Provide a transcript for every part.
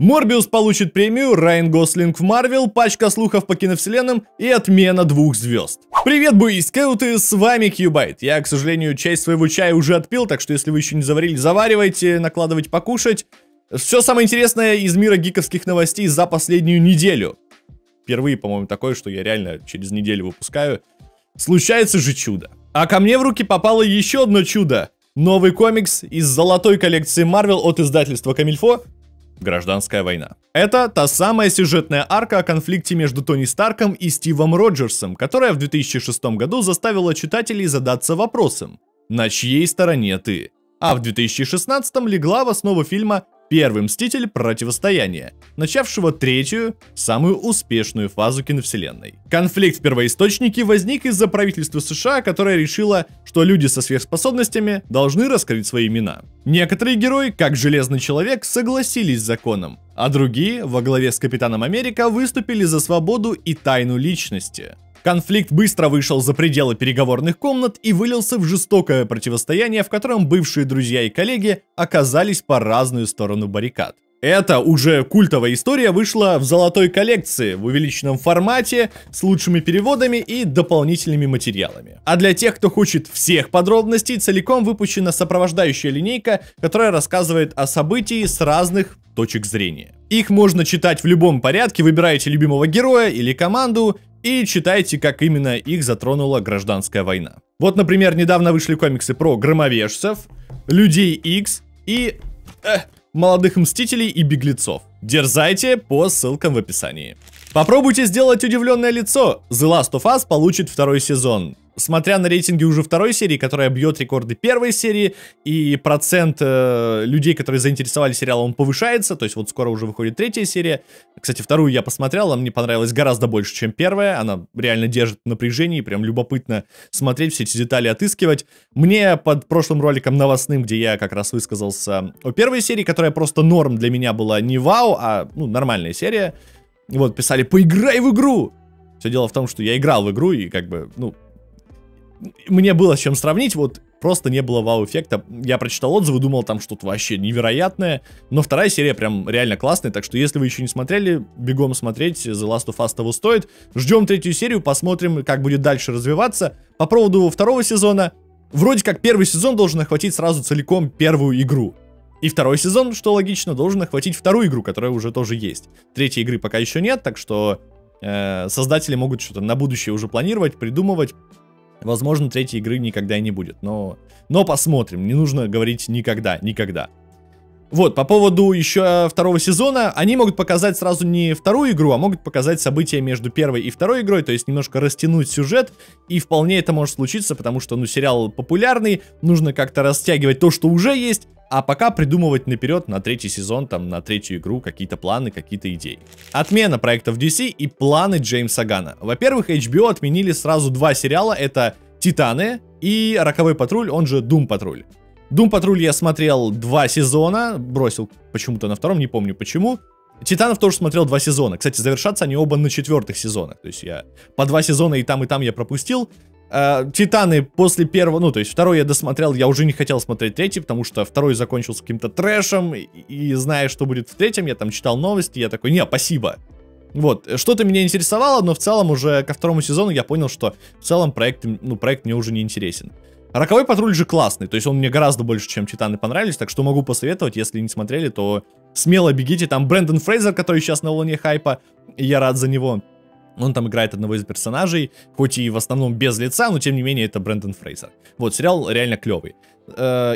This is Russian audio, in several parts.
Морбиус получит премию, Райан Гослинг в Марвел, пачка слухов по киновселенным и отмена 2 звезд. Привет, буискауты, с вами Кьюбайт. Я, к сожалению, часть своего чая уже отпил, так что если вы еще не заварили, заваривайте, накладывайте покушать. Все самое интересное из мира гиковских новостей за последнюю неделю. Впервые, по-моему, такое, что я реально через неделю выпускаю. Случается же чудо. А ко мне в руки попало еще одно чудо. Новый комикс из золотой коллекции Марвел от издательства Камильфо. Гражданская война. Это та самая сюжетная арка о конфликте между Тони Старком и Стивом Роджерсом, которая в 2006 году заставила читателей задаться вопросом, на чьей стороне ты? А в 2016 легла в основу фильма «Первый мститель. Противостояние», начавшего третью, самую успешную фазу киновселенной. Конфликт в первоисточнике возник из-за правительства США, которое решило, что люди со сверхспособностями должны раскрыть свои имена. Некоторые герои, как Железный Человек, согласились с законом, а другие, во главе с Капитаном Америка, выступили за свободу и тайну личности. Конфликт быстро вышел за пределы переговорных комнат и вылился в жестокое противостояние, в котором бывшие друзья и коллеги оказались по разную сторону баррикад. Эта уже культовая история вышла в золотой коллекции, в увеличенном формате, с лучшими переводами и дополнительными материалами. А для тех, кто хочет всех подробностей, целиком выпущена сопровождающая линейка, которая рассказывает о событии с разных точек зрения. Их можно читать в любом порядке, выбираете любимого героя или команду, и читайте, как именно их затронула гражданская война. Вот, например, недавно вышли комиксы про громовержцев, Людей Икс и молодых мстителей и беглецов. Дерзайте по ссылкам в описании. Попробуйте сделать удивленное лицо. The Last of Us получит 2-й сезон. Смотря на рейтинги уже 2-й серии, которая бьет рекорды 1-й серии, и процент людей, которые заинтересовали сериалом, повышается, то есть вот скоро уже выходит 3-я серия. Кстати, 2-ю я посмотрел, она мне понравилась гораздо больше, чем 1-я, она реально держит напряжение, и прям любопытно смотреть, все эти детали отыскивать. Мне под прошлым роликом новостным, где я как раз высказался о 1-й серии, которая просто норм для меня была, не вау, а ну, нормальная серия, вот писали «Поиграй в игру!». Все дело в том, что я играл в игру, и как бы, ну, мне было с чем сравнить, вот просто не было вау-эффекта. Я прочитал отзывы, думал, там что-то вообще невероятное. Но 2-я серия прям реально классная, так что если вы еще не смотрели, бегом смотреть, The Last of Us того стоит. Ждем 3-ю серию, посмотрим, как будет дальше развиваться. По поводу 2-го сезона, вроде как 1-й сезон должен охватить сразу целиком 1-ю игру. И 2-й сезон, что логично, должен охватить 2-ю игру, которая уже тоже есть. 3-й игры пока еще нет, так что создатели могут что-то на будущее уже планировать, придумывать. Возможно, 3-й игры никогда и не будет, но посмотрим, не нужно говорить никогда, никогда. Вот, по поводу еще 2-го сезона, они могут показать сразу не 2-ю игру, а могут показать события между 1-й и 2-й игрой, то есть немножко растянуть сюжет, и вполне это может случиться, потому что, ну, сериал популярный, нужно как-то растягивать то, что уже есть, а пока придумывать наперед на 3-й сезон, там, на 3-ю игру какие-то планы, какие-то идеи. Отмена проектов DC и планы Джеймса Ганна. Во-первых, HBO отменили сразу 2 сериала, это «Титаны» и «Роковой патруль», он же «Дум патруль». «Дум патруль» я смотрел 2 сезона, бросил почему-то на 2-м, не помню почему. «Титанов» тоже смотрел 2 сезона, кстати, завершатся они оба на 4-х сезонах, то есть я по 2 сезона и там я пропустил. «Титаны» после 1-го, ну то есть 2-й я досмотрел, я уже не хотел смотреть 3-й, потому что 2-й закончился каким-то трэшем, и зная, что будет в 3-м, я там читал новости, я такой, не, спасибо. Вот, что-то меня интересовало, но в целом уже ко 2-му сезону я понял, что в целом проект мне уже не интересен. «Роковой патруль» же классный, то есть он мне гораздо больше, чем «Титаны», понравились, так что могу посоветовать, если не смотрели, то смело бегите, там Брендан Фрейзер, который сейчас на волне хайпа, и я рад за него. Он там играет одного из персонажей, хоть и в основном без лица, но тем не менее это Брендан Фрейзер. Вот, сериал реально клевый.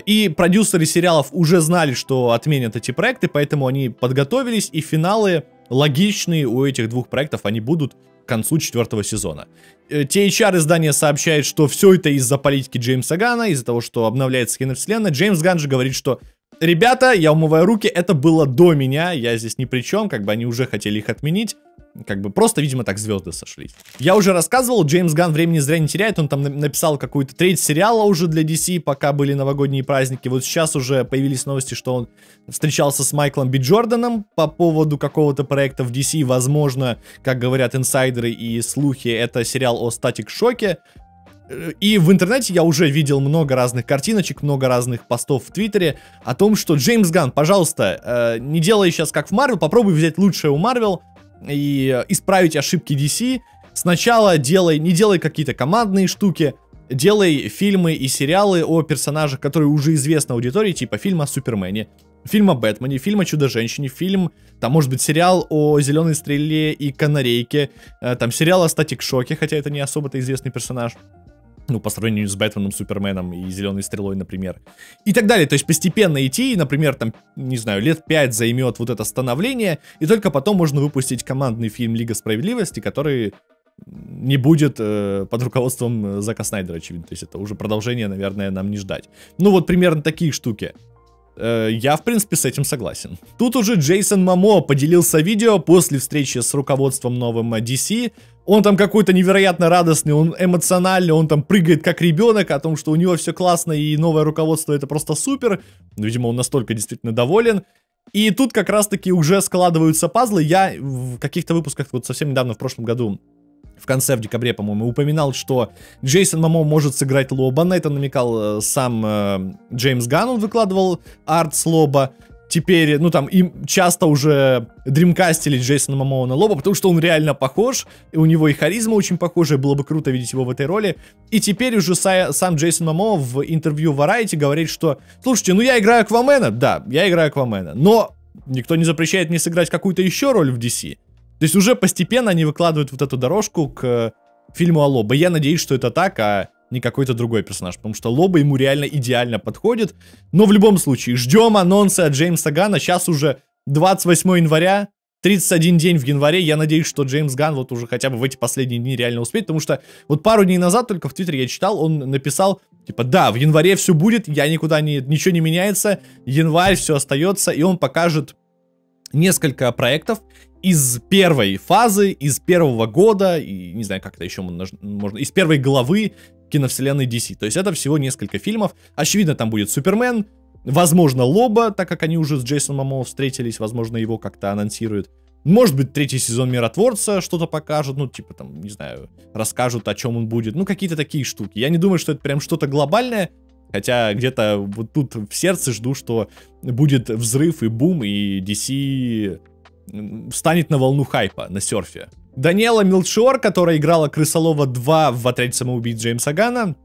И продюсеры сериалов уже знали, что отменят эти проекты, поэтому они подготовились, и финалы логичные у этих 2 проектов, они будут к концу 4-го сезона. THR издание сообщает, что все это из-за политики Джеймса Ганна, из-за того, что обновляется киновселенная. Джеймс Ганн же говорит, что ребята, я умываю руки, это было до меня, я здесь ни при чем, как бы они уже хотели их отменить. Как бы просто, видимо, так звезды сошлись. Я уже рассказывал, Джеймс Ганн времени зря не теряет, он там написал какую-то треть сериала уже для DC, пока были новогодние праздники. Вот сейчас уже появились новости, что он встречался с Майклом Би Джорданом по поводу какого-то проекта в DC. Возможно, как говорят инсайдеры и слухи, это сериал о Статик Шоке. И в интернете я уже видел много разных картиночек, много разных постов в Твиттере о том, что Джеймс Ганн, пожалуйста, не делай сейчас как в Марвел, попробуй взять лучшее у Марвел и исправить ошибки DC. Сначала не делай какие-то командные штуки, делай фильмы и сериалы о персонажах, которые уже известны аудитории, типа фильма о Супермене, фильм о Бэтмене, фильм о Чудо-женщине, фильм, там, может быть, сериал о Зеленой Стреле и Канарейке, там, сериал о Статик-Шоке, хотя это не особо-то известный персонаж, ну, по сравнению с Бэтменом, Суперменом и Зеленой Стрелой, например, и так далее, то есть постепенно идти, и, например, там, не знаю, лет 5 займет вот это становление, и только потом можно выпустить командный фильм Лига Справедливости, который не будет под руководством Зака Снайдера, очевидно, то есть это уже продолжение, наверное, нам не ждать. Ну, вот примерно такие штуки. Я, в принципе, с этим согласен. Тут уже Джейсон Момо поделился видео после встречи с руководством новым DC. Он там какой-то невероятно радостный, он эмоциональный, он там прыгает как ребенок о том, что у него все классно и новое руководство это просто супер. Видимо, он настолько действительно доволен. И тут как раз-таки уже складываются пазлы. Я в каких-то выпусках, вот совсем недавно, в прошлом году, в конце, в декабре, по-моему, упоминал, что Джейсон Момо может сыграть Лоба. На это намекал сам Джеймс Ганн, он выкладывал арт с Лоба. Теперь, ну там, им часто уже дримкастили Джейсона Момо на Лоба, потому что он реально похож, и у него и харизма очень похожая, было бы круто видеть его в этой роли. И теперь уже сам Джейсон Момо в интервью в Variety говорит, что слушайте, ну я играю Аквамена, да, я играю Аквамена, но никто не запрещает мне сыграть какую-то еще роль в DC. То есть уже постепенно они выкладывают вот эту дорожку к фильму о Лобо. Я надеюсь, что это так, а не какой-то другой персонаж, потому что Лобо ему реально идеально подходит. Но в любом случае, ждем анонса от Джеймса Ганна. Сейчас уже 28 января, 31 день в январе. Я надеюсь, что Джеймс Ганн вот уже хотя бы в эти последние дни реально успеет, потому что вот пару дней назад только в Твиттере я читал, он написал, типа, да, в январе все будет, я никуда не... ничего не меняется, январь все остается, и он покажет несколько проектов из первой фазы, из первого года, и не знаю, как это еще можно, из первой главы киновселенной DC. То есть это всего несколько фильмов. Очевидно, там будет Супермен, возможно, Лоба, так как они уже с Джейсоном Момо встретились, возможно, его как-то анонсируют. Может быть, третий сезон Миротворца что-то покажут, ну, типа там, не знаю, расскажут, о чем он будет. Ну, какие-то такие штуки. Я не думаю, что это прям что-то глобальное, хотя где-то вот тут в сердце жду, что будет взрыв и бум, и DC... встанет на волну хайпа, на серфе. Даниэла Мелчиор, которая играла Крысолова 2 в «Отряде самоубийц» Джеймса Ганна,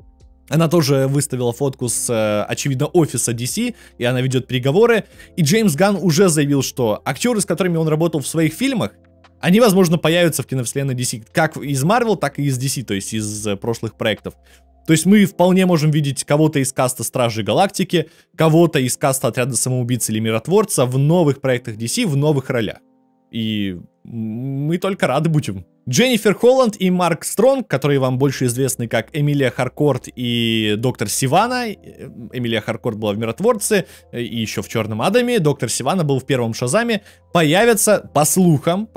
она тоже выставила фотку с, очевидно, офиса DC, и она ведет переговоры. И Джеймс Ганн уже заявил, что актеры, с которыми он работал в своих фильмах, они, возможно, появятся в киновселенной DC, как из Marvel, так и из DC, то есть из прошлых проектов. То есть мы вполне можем видеть кого-то из каста Стражей Галактики, кого-то из каста Отряда самоубийц или Миротворца в новых проектах DC, в новых ролях. И мы только рады будем. Дженнифер Холланд и Марк Стронг, которые вам больше известны как Эмилия Харкорт и Доктор Сивана. Эмилия Харкорт была в «Миротворце» и еще в «Черном Адаме». Доктор Сивана был в первом «Шазаме». Появятся, по слухам,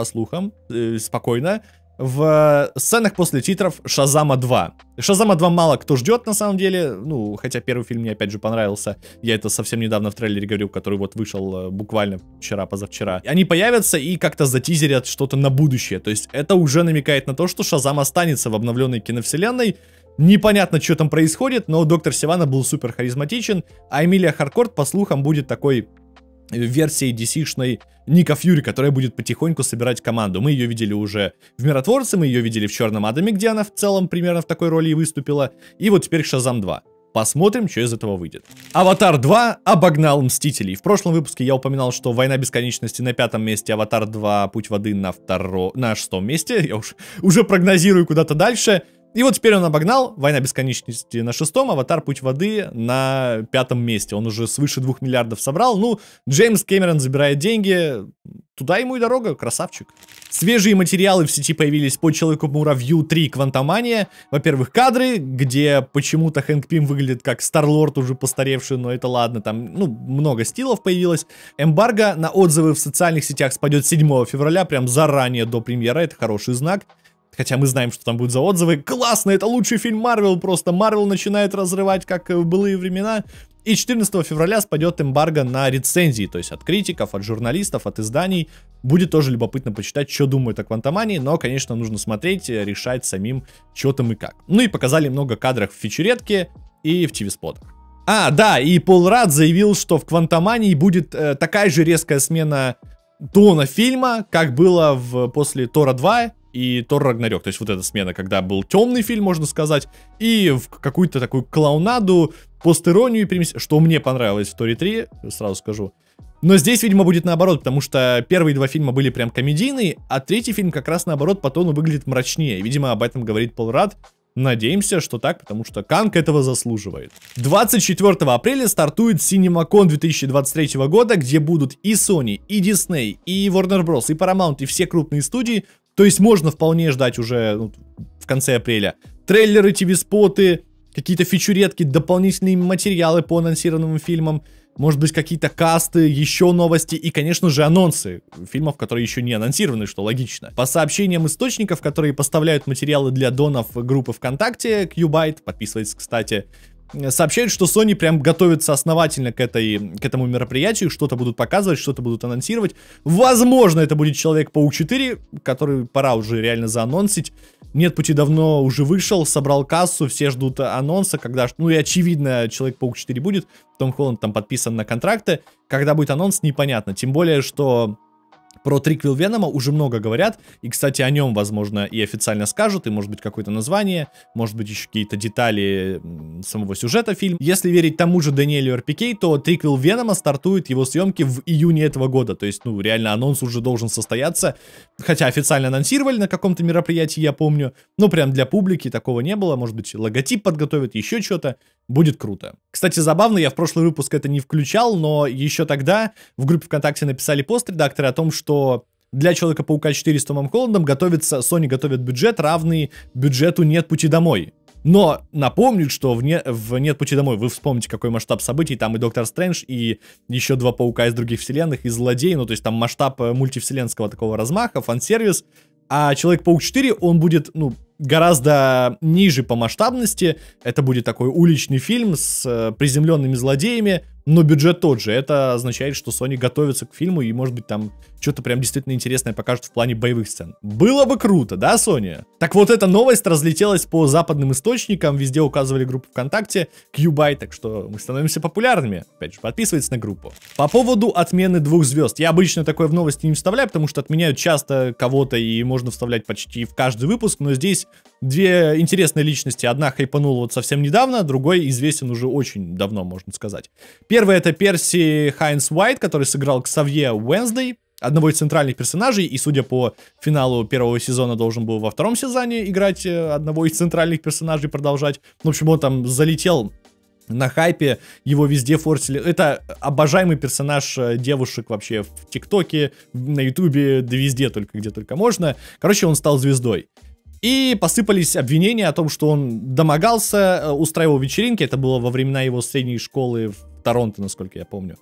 спокойно, в сценах после титров «Шазама 2». «Шазама 2» мало кто ждет, на самом деле. Ну, хотя первый фильм мне, опять же, понравился. Я это совсем недавно в трейлере говорил, который вот вышел буквально вчера, позавчера. Они появятся и как-то затизерят что-то на будущее. То есть это уже намекает на то, что «Шазам» останется в обновленной киновселенной. Непонятно, что там происходит, но доктор Сивана был супер харизматичен. А Эмилия Харкорт, по слухам, будет такой... версией DC-шной Ника Фьюри, которая будет потихоньку собирать команду. Мы ее видели уже в «Миротворце», мы ее видели в «Черном Адаме», где она в целом примерно в такой роли и выступила. И вот теперь «Шазам 2». Посмотрим, что из этого выйдет. «Аватар 2» обогнал «Мстителей». В прошлом выпуске я упоминал, что «Война бесконечности» на 5-м месте, «Аватар 2. Путь воды» на 6-м месте. Я уже прогнозирую куда-то дальше. И вот теперь он обогнал «Война бесконечности» на 6-м, «Аватар. Путь воды» на 5-м месте. Он уже свыше 2 миллиардов собрал. Ну, Джеймс Кэмерон забирает деньги. Туда ему и дорога, красавчик. Свежие материалы в сети появились по «Человеку-муравью 3. Квантомания». Во-первых, кадры, где почему-то Хэнк Пим выглядит как Старлорд, уже постаревший, но это ладно, там, ну, много стилов появилось. Эмбарго на отзывы в социальных сетях спадет 7 февраля, прям заранее до премьеры, это хороший знак. Хотя мы знаем, что там будут за отзывы. Классно, это лучший фильм Марвел, просто Марвел начинает разрывать, как в былые времена. И 14 февраля спадет эмбарго на рецензии, то есть от критиков, от журналистов, от изданий. Будет тоже любопытно почитать, что думают о Квантомании, но, конечно, нужно смотреть, решать самим, что там и как. Ну и показали много кадров в фичеретке и в ТВ-спотах. А, да, и Пол Рад заявил, что в Квантомании будет такая же резкая смена тона фильма, как было после Тора 2 и Тор Рагнарёк. То есть вот эта смена, когда был темный фильм, можно сказать, и в какую-то такую клоунаду, постеронию, что мне понравилось в Торе 3, сразу скажу. Но здесь, видимо, будет наоборот, потому что первые два фильма были прям комедийные, а третий фильм как раз наоборот по тону выглядит мрачнее. Видимо, об этом говорит Пол Рад. Надеемся, что так, потому что Канг этого заслуживает. 24 апреля стартует CinemaCon 2023 года, где будут и Sony, и Disney, и Warner Bros, и Paramount, и все крупные студии. То есть можно вполне ждать уже в конце апреля трейлеры, ТВ-споты, какие-то фичуретки, дополнительные материалы по анонсированным фильмам, может быть, какие-то касты, еще новости и, конечно же, анонсы фильмов, которые еще не анонсированы, что логично. По сообщениям источников, которые поставляют материалы для донов группы ВКонтакте, Кьюбайт, подписывайтесь, кстати, сообщают, что Sony прям готовится основательно к этому мероприятию, что-то будут показывать, что-то будут анонсировать. Возможно, это будет Человек-паук-4, который пора уже реально заанонсить. Нет пути давно уже вышел, собрал кассу, все ждут анонса, когда, ну и очевидно, Человек-паук-4 будет. Том Холланд там подписан на контракты. Когда будет анонс, непонятно. Тем более, что про триквел Венома уже много говорят. И, кстати, о нем, возможно, и официально скажут, и, может быть, какое-то название, может быть, еще какие-то детали самого сюжета фильма. Если верить тому же Даниэлю РПК, то триквел Венома стартует его съемки в июне этого года. То есть, ну, реально, анонс уже должен состояться. Хотя официально анонсировали на каком-то мероприятии, я помню. Но прям для публики такого не было. Может быть, логотип подготовят, еще что-то. Будет круто. Кстати, забавно, я в прошлый выпуск это не включал, но еще тогда в группе ВКонтакте написали пост редакторы о том, что для Человека-паука 4 с Томом Холландом Sony готовит бюджет, равный бюджету «Нет пути домой». Но напомню, что в «Нет пути домой» вы вспомните, какой масштаб событий. Там и Доктор Стрэндж, и еще два паука из других вселенных, и злодей. Ну, то есть там масштаб мультивселенского такого размаха, фан-сервис. А Человек-паук 4, он будет, ну, гораздо ниже по масштабности. Это будет такой уличный фильм с приземленными злодеями, но бюджет тот же. Это означает, что Sony готовится к фильму и, может быть, там что-то прям действительно интересное покажут в плане боевых сцен. Было бы круто, да, Sony? Так вот, эта новость разлетелась по западным источникам, везде указывали группу ВКонтакте, Кьюбай, так что мы становимся популярными. Опять же, подписывайтесь на группу. По поводу отмены «Двух звезд». Я обычно такое в новости не вставляю, потому что отменяют часто кого-то и можно вставлять почти в каждый выпуск, но здесь две интересные личности. Одна хайпанула вот совсем недавно, другой известен уже очень давно, можно сказать. Первый — это Перси Хайнс Уайт, который сыграл Ксавье Уэнсдей, одного из центральных персонажей, и, судя по финалу первого сезона, должен был во втором сезоне играть одного из центральных персонажей, продолжать. В общем, он там залетел на хайпе, его везде форсили. Это обожаемый персонаж девушек вообще в ТикТоке, на Ютубе, да везде только, где только можно. Короче, он стал звездой. И посыпались обвинения о том, что он домогался, устраивал вечеринки. Это было во времена его средней школы в Торонто, насколько я помню.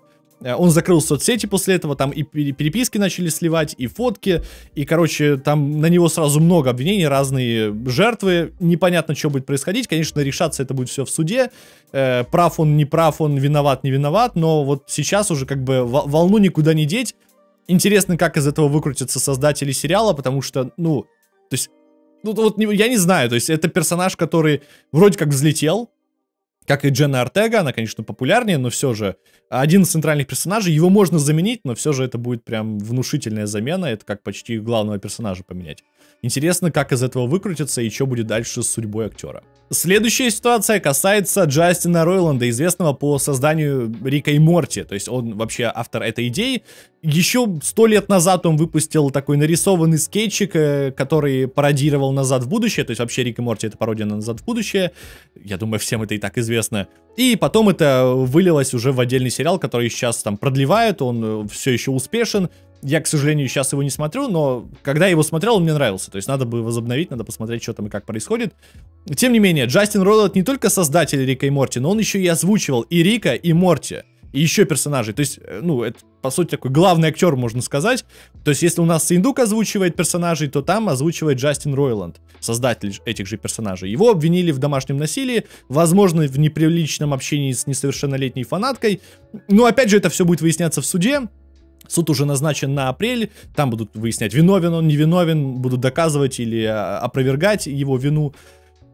Он закрыл соцсети после этого, там и переписки начали сливать, и фотки. И, короче, там на него сразу много обвинений, разные жертвы. Непонятно, что будет происходить. Конечно, решаться это будет все в суде. Прав он, не прав он, виноват, не виноват. Но вот сейчас уже как бы волну никуда не деть. Интересно, как из этого выкрутятся создатели сериала, потому что, ну, то есть... Ну, вот я не знаю, то есть это персонаж, который вроде как взлетел, как и Дженна Ортега, она, конечно, популярнее, но все же один из центральных персонажей, его можно заменить, но все же это будет прям внушительная замена, это как почти главного персонажа поменять. Интересно, как из этого выкрутится и что будет дальше с судьбой актера. Следующая ситуация касается Джастина Ройланда, известного по созданию Рика и Морти. То есть он вообще автор этой идеи. Еще 100 лет назад он выпустил такой нарисованный скетчик, который пародировал «Назад в будущее». То есть вообще Рик и Морти — это пародия на «Назад в будущее». Я думаю, всем это и так известно. И потом это вылилось уже в отдельный сериал, который сейчас там продлевают. Он все еще успешен. Я, к сожалению, сейчас его не смотрю, но когда я его смотрел, он мне нравился. То есть надо бы возобновить, надо посмотреть, что там и как происходит. Тем не менее, Джастин Ройланд не только создатель Рика и Морти, но он еще и озвучивал и Рика, и Морти. и еще персонажей. То есть, ну, это, по сути, такой главный актер, можно сказать. То есть, если у нас Синдук озвучивает персонажей, то там озвучивает Джастин Ройланд, создатель этих же персонажей. Его обвинили в домашнем насилии, возможно, в неприличном общении с несовершеннолетней фанаткой. Но, опять же, это все будет выясняться в суде. Суд уже назначен на апрель, там будут выяснять, виновен он, невиновен, будут доказывать или опровергать его вину.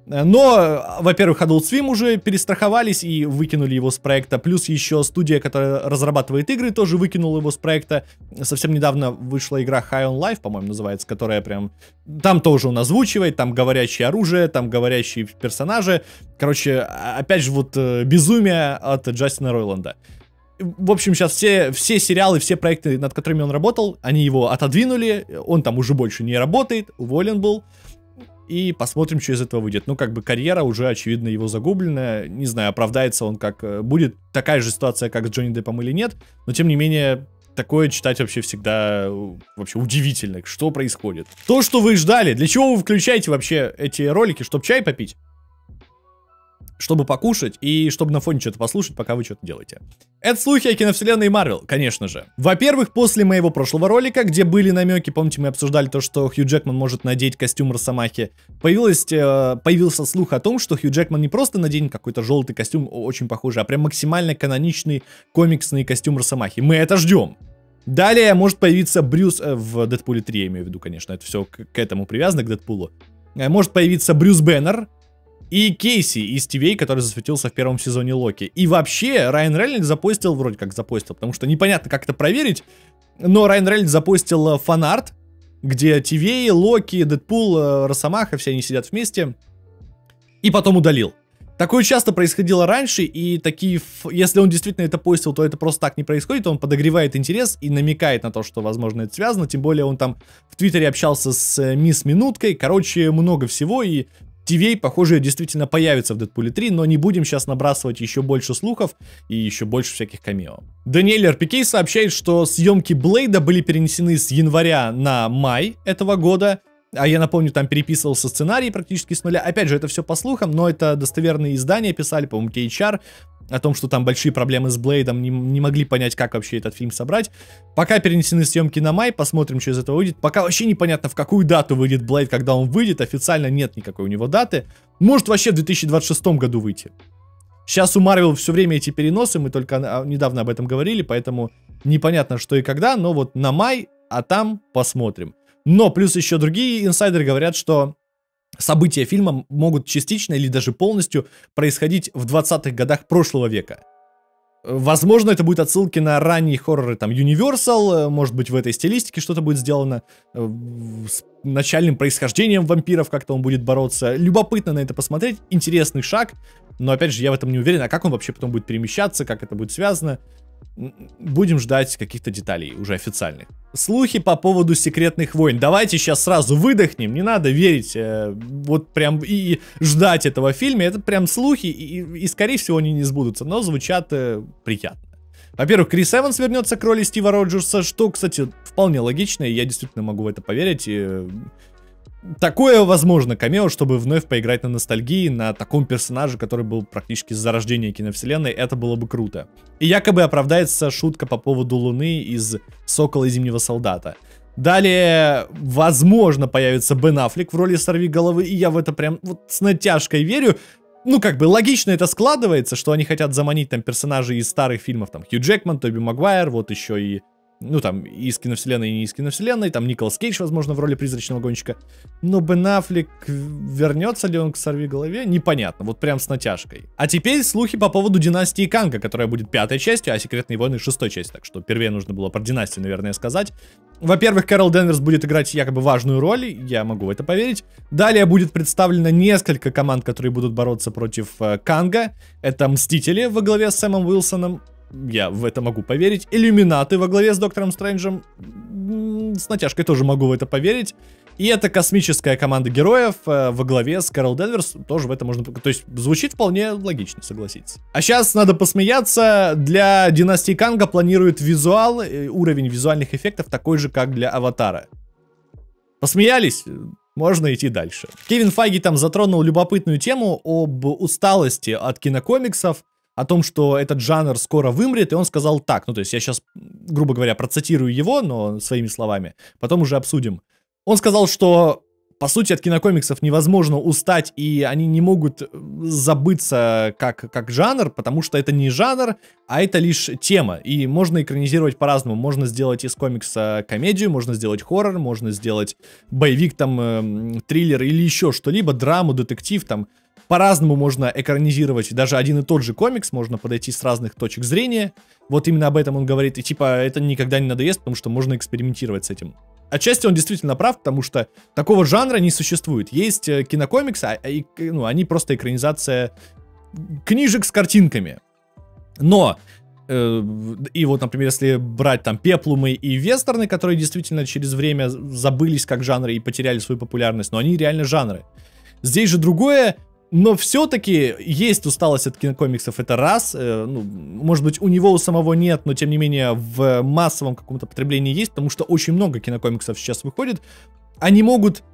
Но, во-первых, Adult Swim уже перестраховались и выкинули его с проекта. Плюс еще студия, которая разрабатывает игры, тоже выкинула его с проекта. Совсем недавно вышла игра High on Life, по-моему, называется, которая прям... Там тоже он озвучивает, там говорящее оружие, там говорящие персонажи. Короче, опять же, вот безумие от Джастина Ройланда. В общем, сейчас все сериалы, все проекты, над которыми он работал, они его отодвинули. Он там уже больше не работает, уволен был. И посмотрим, что из этого выйдет. Ну, как бы карьера уже, очевидно, его загублена. Не знаю, оправдается он как... Будет такая же ситуация, как с Джонни Деппом или нет. Но, тем не менее, такое читать вообще всегда вообще удивительно. Что происходит? То, что вы ждали. Для чего вы включаете вообще эти ролики? Чтобы чай попить? Чтобы покушать и чтобы на фоне что-то послушать, пока вы что-то делаете. Это слухи о киновселенной Марвел, конечно же. Во-первых, после моего прошлого ролика, где были намеки, помните, мы обсуждали то, что Хью Джекман может надеть костюм Росомахи, появился слух о том, что Хью Джекман не просто наденет какой-то желтый костюм, очень похожий, а прям максимально каноничный комиксный костюм Росомахи. Мы это ждем. Далее может появиться Брюс, в Дэдпуле 3, я имею в виду, конечно, это все к этому привязано, к Дэдпулу. Может появиться Брюс Беннер. И Кейси из TVA, который засветился в первом сезоне Локи. И вообще, Райан Рейнольд запостил, вроде как запостил, потому что непонятно, как это проверить, но Райан Рейнольд запостил фан-арт, где TVA, Локи, Дэдпул, Росомаха, все они сидят вместе, и потом удалил. Такое часто происходило раньше, и такие, если он действительно это постил, то это просто так не происходит, он подогревает интерес и намекает на то, что, возможно, это связано, тем более он там в Твиттере общался с Мисс Минуткой, короче, много всего, и... TVA, похоже, действительно появится в Дэдпуле 3, но не будем сейчас набрасывать еще больше слухов и еще больше всяких камео. Даниэль Арпикей сообщает, что съемки Блейда были перенесены с января на май этого года, а я напомню, там переписывался сценарий практически с нуля. Опять же, это все по слухам, но это достоверные издания писали, по-моему, KHR, о том, что там большие проблемы с Блейдом, не могли понять, как вообще этот фильм собрать. Пока перенесены съемки на май, посмотрим, что из этого выйдет. Пока вообще непонятно, в какую дату выйдет Блейд, когда он выйдет. Официально нет никакой у него даты. Может вообще в 2026 году выйти. Сейчас у Marvel все время эти переносы, мы только недавно об этом говорили, поэтому непонятно, что и когда, но вот на май, а там посмотрим. Но плюс еще другие инсайдеры говорят, что... События фильма могут частично или даже полностью происходить в 20-х годах прошлого века. Возможно, это будут отсылки на ранние хорроры, там, Universal, может быть, в этой стилистике что-то будет сделано, с начальным происхождением вампиров, как-то он будет бороться. Любопытно на это посмотреть, интересный шаг, но, опять же, я в этом не уверен, а как он вообще потом будет перемещаться, как это будет связано. Будем ждать каких-то деталей уже официальных. Слухи по поводу секретных войн. Давайте сейчас сразу выдохнем. Не надо верить, вот прям и ждать этого фильма. Это прям слухи, и скорее всего они не сбудутся, но звучат приятно. Во-первых, Крис Эванс вернется к роли Стива Роджерса, что, кстати, вполне логично, и я действительно могу в это поверить. Такое возможно камео, чтобы вновь поиграть на ностальгии, на таком персонаже, который был практически с зарождения киновселенной, это было бы круто. И якобы оправдается шутка по поводу Луны из «Сокола и Зимнего солдата». Далее, возможно, появится Бен Аффлек в роли Сорвиголовы, и я в это прям вот с натяжкой верю. Ну, как бы логично это складывается, что они хотят заманить там персонажей из старых фильмов, там Хью Джекман, Тоби Магуайр, вот еще и... Ну, там, из киновселенной и не из киновселенной. Там Николас Кейдж, возможно, в роли Призрачного гонщика. Но Бен Аффлек, вернется ли он к Сорвиголове, непонятно. Вот прям с натяжкой. А теперь слухи по поводу династии Канга, которая будет 5-й частью, а Секретные войны 6-й частью. Так что первее нужно было про династию, наверное, сказать. Во-первых, Кэрол Денверс будет играть якобы важную роль. Я могу в это поверить. Далее будет представлено несколько команд, которые будут бороться против Канга. Это Мстители во главе с Сэмом Уилсоном. Я в это могу поверить. Иллюминаты во главе с Доктором Стрэнджем. С натяжкой тоже могу в это поверить. И это космическая команда героев во главе с Кэрол Денверс. Тоже в это можно... То есть звучит вполне логично, согласитесь. А сейчас надо посмеяться. Для династии Канга планируют визуал, уровень визуальных эффектов такой же, как для Аватара. Посмеялись? Можно идти дальше. Кевин Файги там затронул любопытную тему об усталости от кинокомиксов. о том, что этот жанр скоро вымрет, и он сказал так, ну то есть я сейчас, грубо говоря, процитирую его, но своими словами, потом уже обсудим. Он сказал, что по сути от кинокомиксов невозможно устать, и они не могут забыться как жанр, потому что это не жанр, а это лишь тема, и можно экранизировать по-разному, можно сделать из комикса комедию, можно сделать хоррор, можно сделать боевик, там, триллер или еще что-либо, драму, детектив, там, по-разному можно экранизировать, даже один и тот же комикс, можно подойти с разных точек зрения, вот именно об этом он говорит, и типа это никогда не надоест, потому что можно экспериментировать с этим. Отчасти он действительно прав, потому что такого жанра не существует. Есть кинокомиксы, они просто экранизация книжек с картинками. Но, и вот, например, если брать там пеплумы и вестерны, которые действительно через время забылись как жанры и потеряли свою популярность, но они реально жанры. Здесь же другое, но все-таки есть усталость от кинокомиксов, это раз. Может быть, у него у самого нет, но тем не менее в массовом каком-то потреблении есть, потому что очень много кинокомиксов сейчас выходит. Они могут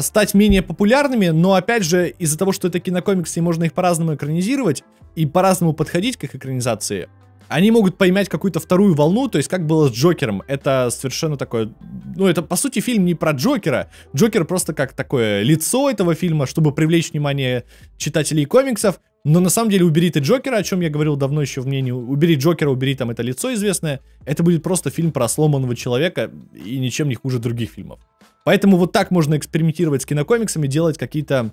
стать менее популярными, но опять же, из-за того, что это кинокомиксы, можно их по-разному экранизировать и по-разному подходить к их экранизации, они могут поймать какую-то вторую волну, то есть как было с Джокером. Это совершенно такое... Ну, это, по сути, фильм не про Джокера. Джокер просто как такое лицо этого фильма, чтобы привлечь внимание читателей комиксов. Но на самом деле убери ты Джокера, о чем я говорил давно еще в мнении. Убери Джокера, убери там это лицо известное. Это будет просто фильм про сломанного человека и ничем не хуже других фильмов. Поэтому вот так можно экспериментировать с кинокомиксами, делать какие-то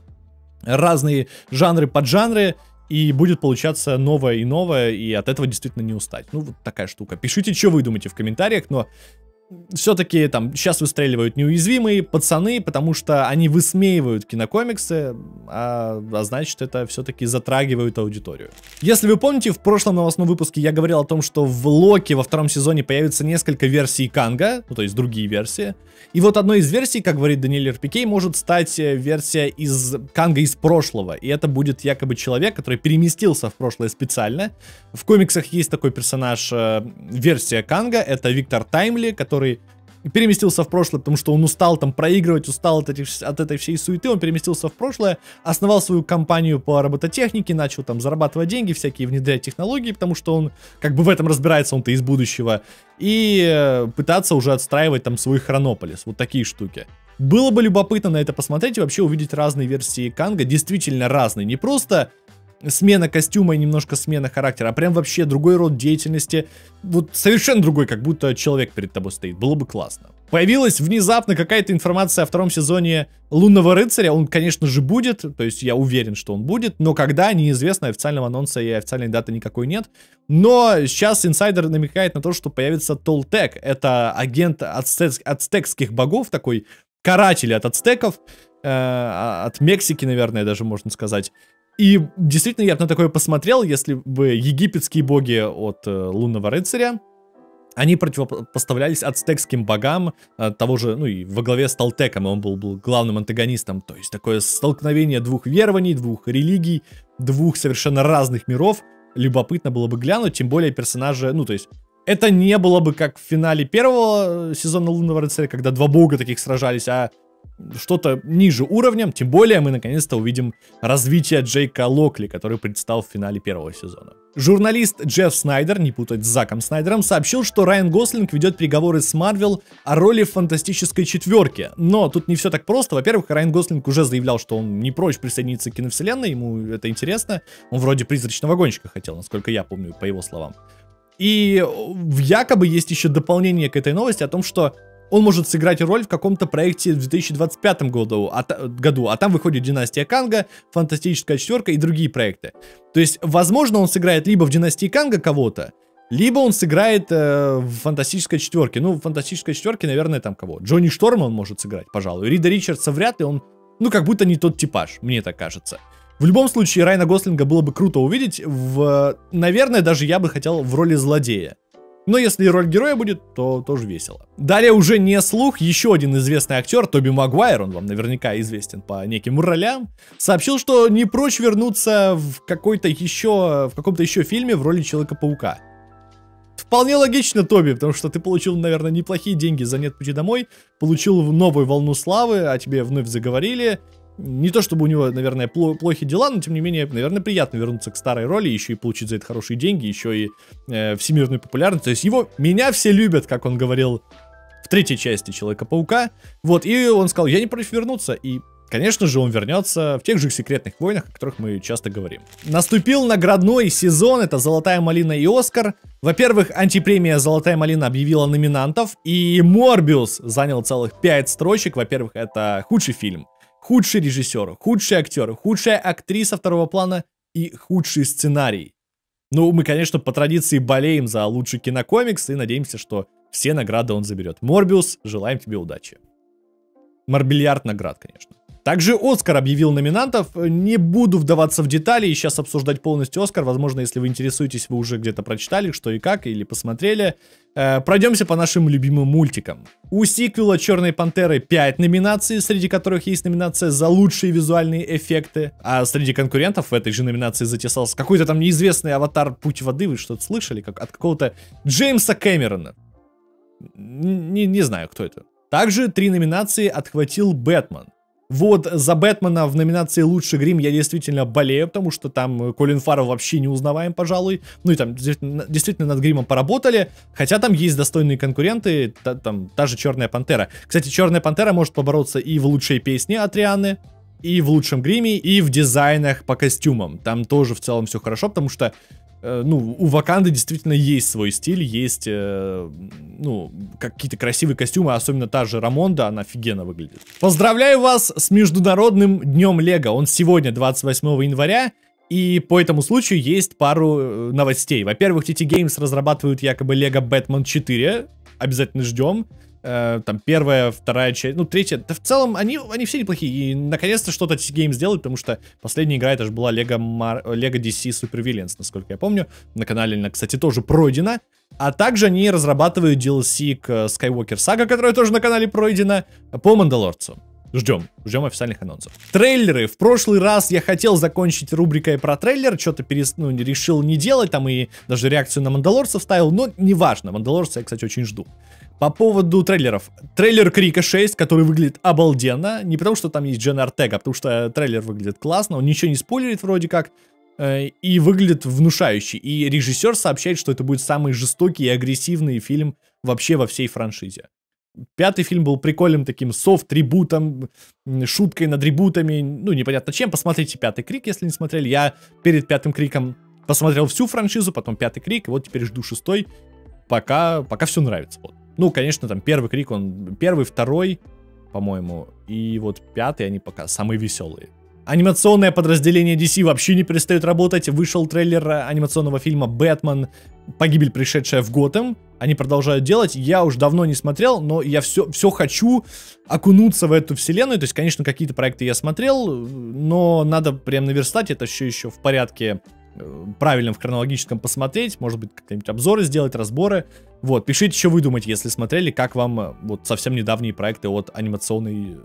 разные жанры, поджанры. И будет получаться новое и новое, и от этого действительно не устать. Ну, вот такая штука. Пишите, что вы думаете в комментариях, но все-таки там сейчас выстреливают неуязвимые пацаны, потому что они высмеивают кинокомиксы, а значит, это все-таки затрагивают аудиторию. Если вы помните, в прошлом новостном выпуске я говорил о том, что в Локи во втором сезоне появится несколько версий Канга, ну, то есть другие версии. И вот одной из версий, как говорит Даниэль Рпикей, может стать версия из Канга из прошлого. И это будет якобы человек, который переместился в прошлое специально. В комиксах есть такой персонаж, версия Канга, это Виктор Таймли, который переместился в прошлое, потому что он устал там проигрывать, устал от этой всей суеты, он переместился в прошлое, основал свою компанию по робототехнике, начал там зарабатывать деньги, всякие внедрять технологии, потому что он как бы в этом разбирается, он-то из будущего, и пытаться уже отстраивать там свой Хронополис, вот такие штуки. Было бы любопытно на это посмотреть и вообще увидеть разные версии Канга, действительно разные, не просто... смена костюма и немножко смена характера, а прям вообще другой род деятельности. Вот совершенно другой, как будто человек перед тобой стоит. Было бы классно. Появилась внезапно какая-то информация о втором сезоне «Лунного рыцаря». Он, конечно же, будет. То есть я уверен, что он будет. Но когда, неизвестно, официального анонса и официальной даты никакой нет. Но сейчас инсайдер намекает на то, что появится Толтек. Это агент ацтекских богов, такой каратель от ацтеков. От Мексики, наверное, даже можно сказать. И действительно, я бы на такое посмотрел, если бы египетские боги от «Лунного рыцаря», они противопоставлялись ацтекским богам, того же, ну и во главе с Толтеком, он был главным антагонистом. То есть такое столкновение двух верований, двух религий, двух совершенно разных миров. Любопытно было бы глянуть, тем более персонажи, ну то есть... Это не было бы как в финале первого сезона «Лунного рыцаря», когда два бога таких сражались, а... что-то ниже уровнем, тем более мы наконец-то увидим развитие Джейка Локли, который предстал в финале первого сезона. Журналист Джефф Снайдер, не путать с Заком Снайдером, сообщил, что Райан Гослинг ведет переговоры с Марвел о роли в «Фантастической четверке». Но тут не все так просто. Во-первых, Райан Гослинг уже заявлял, что он не прочь присоединиться к киновселенной, ему это интересно. Он вроде «Призрачного гонщика» хотел, насколько я помню, по его словам. И якобы есть еще дополнение к этой новости о том, что он может сыграть роль в каком-то проекте в 2025 году, а там выходит «Династия Канга», «Фантастическая четверка» и другие проекты. То есть, возможно, он сыграет либо в «Династии Канга» кого-то, либо он сыграет в «Фантастической четверке». Ну, в «Фантастической четверке», наверное, там кого? Джонни Шторма он может сыграть, пожалуй. Рида Ричардса вряд ли, он, ну, как будто не тот типаж, мне так кажется. В любом случае, Райана Гослинга было бы круто увидеть, наверное, даже я бы хотел в роли злодея. Но если роль героя будет, то тоже весело. Далее уже не слух, еще один известный актер, Тоби Магуайр, он вам наверняка известен по неким ролям, сообщил, что не прочь вернуться в каком-то еще фильме в роли Человека-паука. Вполне логично, Тоби, потому что ты получил, наверное, неплохие деньги за «Нет пути домой», получил новую волну славы, а тебе вновь заговорили, Не то чтобы у него, наверное, плохие дела, но тем не менее, наверное, приятно вернуться к старой роли, еще и получить за это хорошие деньги, еще и всемирную популярность. То есть его, меня все любят, как он говорил в третьей части Человека-паука. Вот, и он сказал, я не против вернуться. И, конечно же, он вернется в тех же «Секретных войнах», о которых мы часто говорим. Наступил наградной сезон, это «Золотая малина» и «Оскар». Во-первых, антипремия «Золотая малина» объявила номинантов, и «Морбиус» занял целых 5 строчек. Во-первых, это худший фильм, худший режиссер, худший актер, худшая актриса второго плана и худший сценарий. Ну, мы, конечно, по традиции болеем за лучший кинокомикс и надеемся, что все награды он заберет. «Морбиус», желаем тебе удачи. Морбильярд наград, конечно. Также «Оскар» объявил номинантов, не буду вдаваться в детали и сейчас обсуждать полностью «Оскар», возможно, если вы интересуетесь, вы уже где-то прочитали, что и как, или посмотрели. Пройдемся по нашим любимым мультикам. У сиквела «Черной пантеры» 5 номинаций, среди которых есть номинация за лучшие визуальные эффекты, а среди конкурентов в этой же номинации затесался какой-то там неизвестный «Аватар. Путь воды», вы что-то слышали, как от какого-то Джеймса Кэмерона. Не знаю, кто это. Также 3 номинации отхватил «Бэтмен». Вот за «Бэтмена» в номинации «Лучший грим» я действительно болею, потому что там Колин Фаррелл вообще не узнаваем, пожалуй. Ну и там действительно над гримом поработали, хотя там есть достойные конкуренты, там та же «Черная пантера». Кстати, «Черная пантера» может побороться и в лучшей песне от Рианны, и в лучшем гриме, и в дизайнах по костюмам. Там тоже в целом все хорошо, потому что, ну, у «Ваканды» действительно есть свой стиль, есть, ну, какие-то красивые костюмы, особенно та же Рамонда, она офигенно выглядит. Поздравляю вас с Международным днем Лего, он сегодня, 28 января, и по этому случаю есть пару новостей. Во-первых, TT Games разрабатывают якобы Лего Бэтмен 4, обязательно ждем. Там первая, вторая часть, ну третья, да в целом они все неплохие. И наконец-то что-то TT Games сделают, потому что последняя игра это же была Lego DC Super Villains, насколько я помню. На канале она, кстати, тоже пройдена. А также они разрабатывают DLC к Skywalker Saga, которая тоже на канале пройдена, по Мандалорцу. Ждем официальных анонсов. Трейлеры. В прошлый раз я хотел закончить рубрикой про трейлер, что-то решил не делать, там и даже реакцию на Мандалорца вставил, но неважно, Мандалорца я, кстати, очень жду. По поводу трейлеров. Трейлер Крика 6, который выглядит обалденно, не потому что там есть Дженна Ортега, а потому что трейлер выглядит классно, он ничего не спойлерит вроде как, и выглядит внушающе. И режиссер сообщает, что это будет самый жестокий и агрессивный фильм вообще во всей франшизе. 5-й фильм был прикольным таким софт-трибутом, шуткой над трибутами, ну непонятно чем. Посмотрите 5-й Крик, если не смотрели. Я перед 5-м Криком посмотрел всю франшизу, потом 5-й Крик, и вот теперь жду 6-й, пока все нравится. Вот. Ну, конечно, там 1-й Крик, он 1-й, 2-й, по-моему, и вот 5-й, они пока самые веселые. Анимационное подразделение DC вообще не перестает работать. Вышел трейлер анимационного фильма «Бэтмен. Погибель, пришедшая в Готэм». Они продолжают делать. Я уж давно не смотрел, но я все хочу окунуться в эту вселенную. То есть, конечно, какие-то проекты я смотрел, но надо прям наверстать. Это все еще в порядке правильно в хронологическом посмотреть. Может быть, какие-нибудь обзоры сделать, разборы. Вот, пишите, что вы думаете, если смотрели, как вам вот совсем недавние проекты от анимационной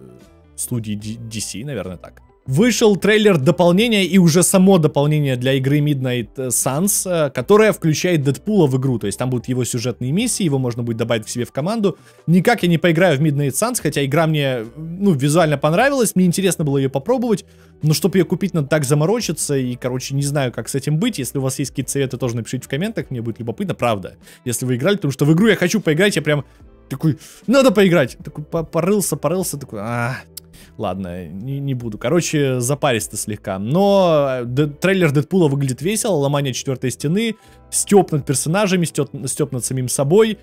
студии DC, наверное, так. Вышел трейлер дополнения и уже само дополнение для игры Midnight Suns, которая включает Дэдпула в игру, то есть там будут его сюжетные миссии, его можно будет добавить к себе в команду. Никак я не поиграю в Midnight Suns, хотя игра мне, ну, визуально понравилась, мне интересно было ее попробовать, но чтобы ее купить, надо так заморочиться, и, короче, не знаю, как с этим быть. Если у вас есть какие-то советы, тоже напишите в комментах, мне будет любопытно, правда, если вы играли, потому что в игру я хочу поиграть, я прям такой, надо поиграть, такой порылся, такой, ладно, не буду. Короче, запаристо слегка. Но трейлер Дэдпула выглядит весело. Ломание четвертой стены, стёб над персонажами, стёб над самим собой.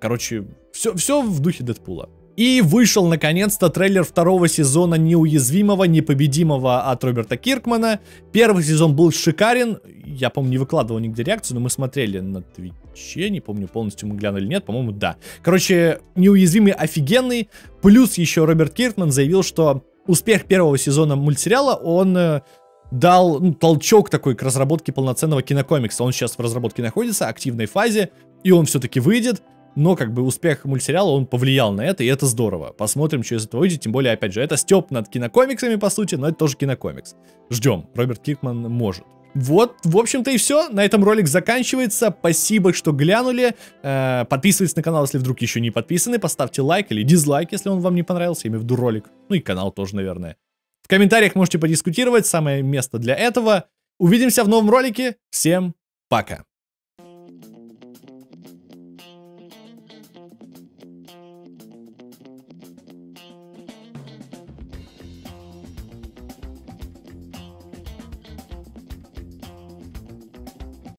Короче, все в духе Дэдпула. И вышел, наконец-то, трейлер второго сезона неуязвимого, непобедимого от Роберта Киркмана. Первый сезон был шикарен. Я, помню, не выкладывал нигде реакцию, но мы смотрели на Твиче. Не помню, полностью мы глянули или нет. По-моему, да. Короче, неуязвимый офигенный. Плюс еще Роберт Киркман заявил, что успех первого сезона мультсериала, он дал, ну, толчок такой к разработке полноценного кинокомикса. Он сейчас в разработке находится, активной фазе, и он все-таки выйдет. Но как бы успех мультсериала, он повлиял на это, и это здорово. Посмотрим, что из этого выйдет. Тем более, опять же, это стёб над кинокомиксами, по сути, но это тоже кинокомикс. Ждем. Роберт Киркман может. Вот, в общем-то, и все. На этом ролик заканчивается. Спасибо, что глянули. Подписывайтесь на канал, если вдруг еще не подписаны. Поставьте лайк или дизлайк, если он вам не понравился. Я имею в виду ролик. Ну и канал тоже, наверное. В комментариях можете подискутировать, самое место для этого. Увидимся в новом ролике. Всем пока.